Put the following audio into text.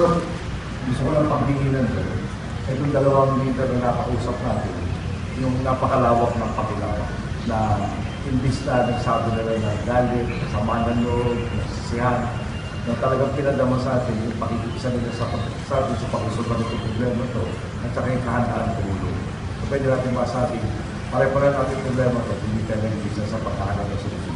Gusto ko lang paghinginan doon. Itong dalawang leader na nakausap natin, yung napakalawak ng pakilala na imbis na nagsabi nila na galit, kasamaan ng loob, nasisihan, na talagang pinadama sa atin yung pakikisa nila sa atin sa pag-usulpan ng problema ito at saka yung kahandaan tulong. So pwede natin masabi, pare-pare natin problema ito, hindi tayo nag-ibisa sa pagkahanan ng solusyon.